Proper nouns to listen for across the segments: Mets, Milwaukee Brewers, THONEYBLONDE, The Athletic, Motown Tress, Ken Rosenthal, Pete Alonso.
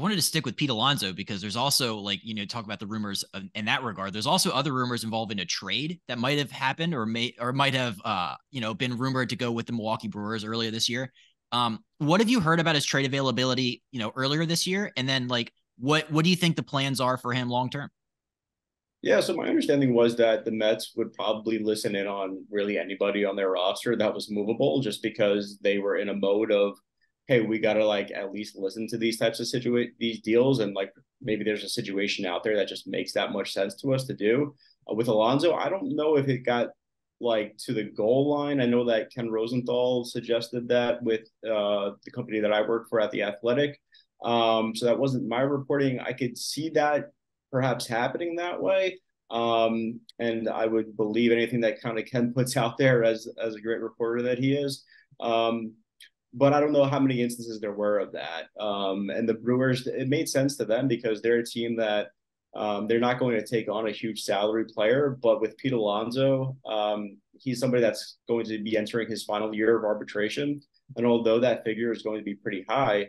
I wanted to stick with Pete Alonso because there's also, like, you know, talk about the rumors in that regard. There's also other rumors involving a trade that might have happened or might have, you know, been rumored to go with the Milwaukee Brewers earlier this year. What have you heard about his trade availability, you know, earlier this year? And then, like, what do you think the plans are for him long-term? Yeah, so my understanding was that the Mets would probably listen in on really anybody on their roster that was movable, just because they were in a mode of, hey, we got to, like, at least listen to these types of these deals. And, like, maybe there's a situation out there that just makes that much sense to us to do. With Alonso, I don't know if it got, like, to the goal line. I know that Ken Rosenthal suggested that with the company that I work for at The Athletic. So that wasn't my reporting. I could see that perhaps happening that way. And I would believe anything that kind of Ken puts out there as a great reporter that he is. But I don't know how many instances there were of that. And the Brewers, it made sense to them because they're a team that they're not going to take on a huge salary player. But with Pete Alonso, he's somebody that's going to be entering his final year of arbitration. And although that figure is going to be pretty high,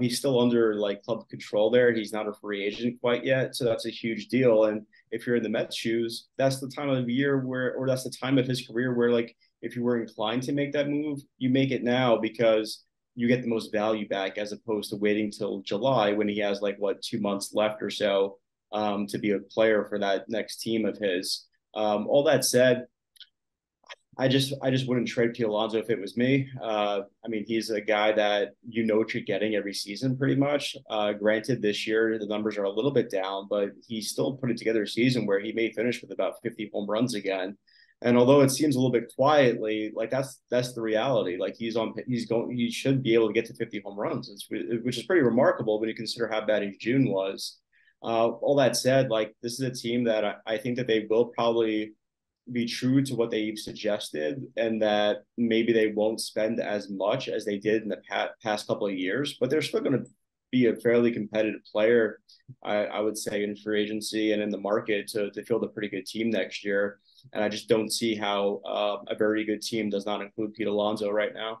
he's still under, like, club control there. He's not a free agent quite yet. So that's a huge deal. And if you're in the Mets' shoes, that's the time of the year where, or that's the time of his career where, like, if you were inclined to make that move, you make it now because you get the most value back as opposed to waiting till July when he has, like, what, 2 months left or so to be a player for that next team of his. All that said, I just wouldn't trade Pete Alonso if it was me. I mean, he's a guy that you know what you're getting every season pretty much. Granted, this year the numbers are a little bit down, but he still put it together a season where he may finish with about 50 home runs again. And although it seems a little bit quietly, like, that's the reality. Like, he should be able to get to 50 home runs, which is pretty remarkable when you consider how bad his June was. All that said, like, this is a team that I think that they will probably be true to what they've suggested, and that maybe they won't spend as much as they did in the past couple of years, but they're still going to be a fairly competitive player, I would say, in free agency and in the market to field a pretty good team next year. And I just don't see how a very good team does not include Pete Alonso right now.